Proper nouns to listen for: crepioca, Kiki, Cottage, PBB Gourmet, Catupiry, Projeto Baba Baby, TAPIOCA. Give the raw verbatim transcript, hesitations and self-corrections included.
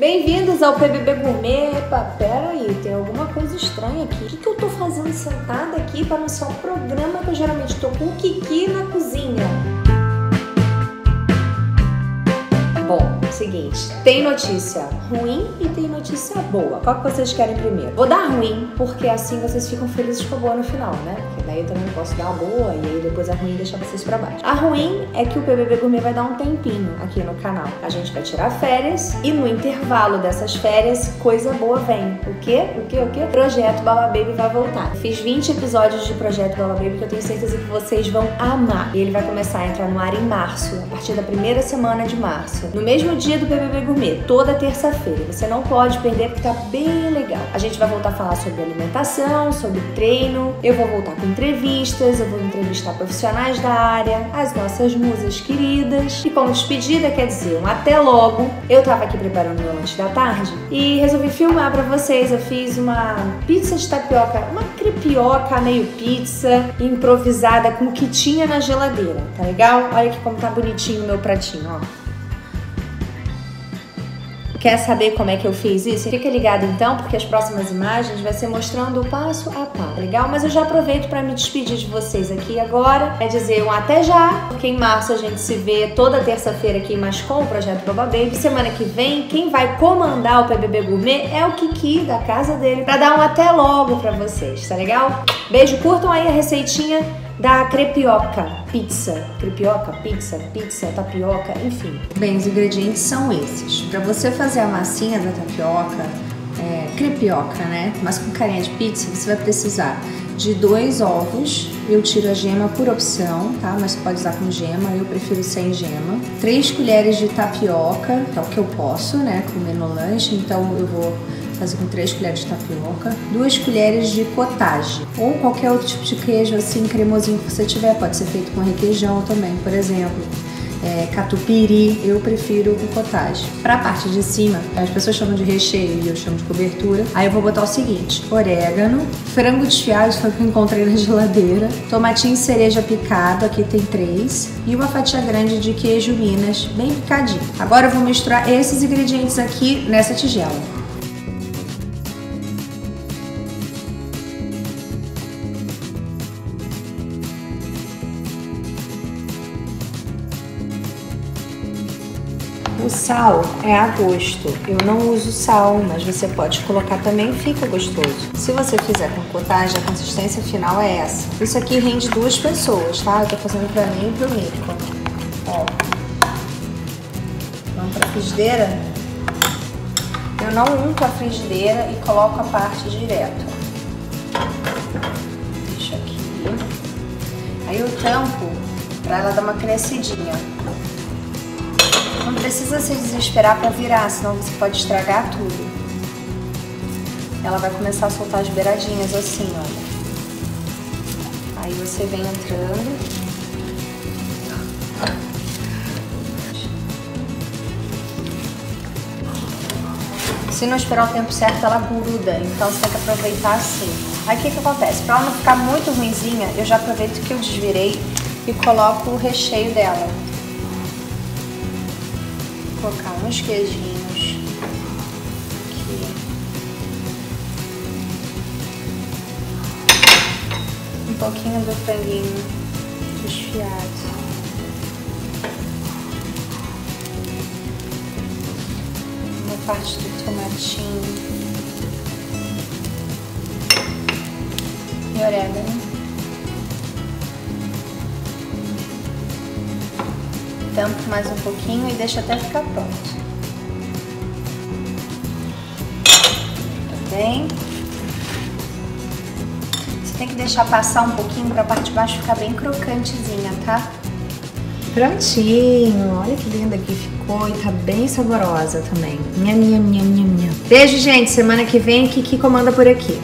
Bem-vindos ao P B B Gourmet. Epa, pera aí, tem alguma coisa estranha aqui. O que, que eu tô fazendo sentada aqui para não ser um programa que eu geralmente tô com o Kiki na cozinha? Bom, seguinte, tem notícia ruim e tem notícia boa. Qual que vocês querem primeiro? Vou dar ruim, porque assim vocês ficam felizes com a boa no final, né? Porque daí eu também posso dar a boa e aí depois a ruim deixar vocês pra baixo. A ruim é que o P B B Gourmet vai dar um tempinho aqui no canal. A gente vai tirar férias e no intervalo dessas férias, coisa boa vem. O quê? O quê? O quê? Projeto Baba Baby vai voltar. Fiz vinte episódios de Projeto Baba Baby que eu tenho certeza que vocês vão amar. E ele vai começar a entrar no ar em março, a partir da primeira semana de março. No mesmo dia do P B B Gourmet, toda terça-feira. Você não pode perder porque tá bem legal. A gente vai voltar a falar sobre alimentação, sobre treino. Eu vou voltar com entrevistas, eu vou entrevistar profissionais da área, as nossas musas queridas. E como despedida, quer dizer, um até logo. Eu tava aqui preparando meu lanche da tarde e resolvi filmar pra vocês. Eu fiz uma pizza de tapioca, uma crepioca meio pizza, improvisada com o que tinha na geladeira, tá legal? Olha aqui como tá bonitinho o meu pratinho, ó. Quer saber como é que eu fiz isso? Fica ligado então, porque as próximas imagens vai ser mostrando o passo a passo, legal? Mas eu já aproveito para me despedir de vocês aqui agora. É dizer um até já, porque em março a gente se vê toda terça-feira aqui, mas com o Projeto Baba Baby. Semana que vem, quem vai comandar o P B B Gourmet é o Kiki, da casa dele, para dar um até logo para vocês, tá legal? Beijo, curtam aí a receitinha da crepioca, pizza, crepioca, pizza, pizza, tapioca, enfim. Bem, os ingredientes são esses. Para você fazer a massinha da tapioca, é, crepioca, né? Mas com carinha de pizza, você vai precisar de dois ovos. Eu tiro a gema por opção, tá? Mas você pode usar com gema, eu prefiro sem gema. Três colheres de tapioca, que é o que eu posso, né? Comer no lanche, então eu vou fazer com três colheres de tapioca, duas colheres de cottage ou qualquer outro tipo de queijo assim cremosinho que você tiver, pode ser feito com requeijão também, por exemplo, é, catupiry, eu prefiro o cottage. Para a parte de cima, as pessoas chamam de recheio e eu chamo de cobertura, aí eu vou botar o seguinte: orégano, frango desfiado, foi o que eu encontrei na geladeira, tomatinho cereja picado, aqui tem três, e uma fatia grande de queijo Minas, bem picadinho. Agora eu vou misturar esses ingredientes aqui nessa tigela. O sal é a gosto, eu não uso sal, mas você pode colocar também, fica gostoso. Se você fizer com cottage, a consistência final é essa. Isso aqui rende duas pessoas, tá? Eu tô fazendo pra mim e pro Nico. Ó. Vamos pra frigideira. Eu não unto a frigideira e coloco a parte direto. Deixa aqui. Aí eu tampo pra ela dar uma crescidinha. Não precisa se desesperar para virar, senão você pode estragar tudo. Ela vai começar a soltar as beiradinhas assim, olha. Aí você vem entrando. Se não esperar o tempo certo, ela gruda, então você tem que aproveitar assim. Aí o que que acontece? Para ela não ficar muito ruinzinha, eu já aproveito que eu desvirei e coloco o recheio dela. Vou colocar uns queijinhos aqui. Um pouquinho do franguinho desfiado. Uma parte do tomatinho. E orégano. Tampo mais um pouquinho e deixa até ficar pronto. Tá bem? Você tem que deixar passar um pouquinho para a parte de baixo ficar bem crocantezinha, tá? Prontinho! Olha que linda que ficou e tá bem saborosa também. Minha, minha, minha, minha, minha. Beijo, gente! Semana que vem, Kiki comanda por aqui.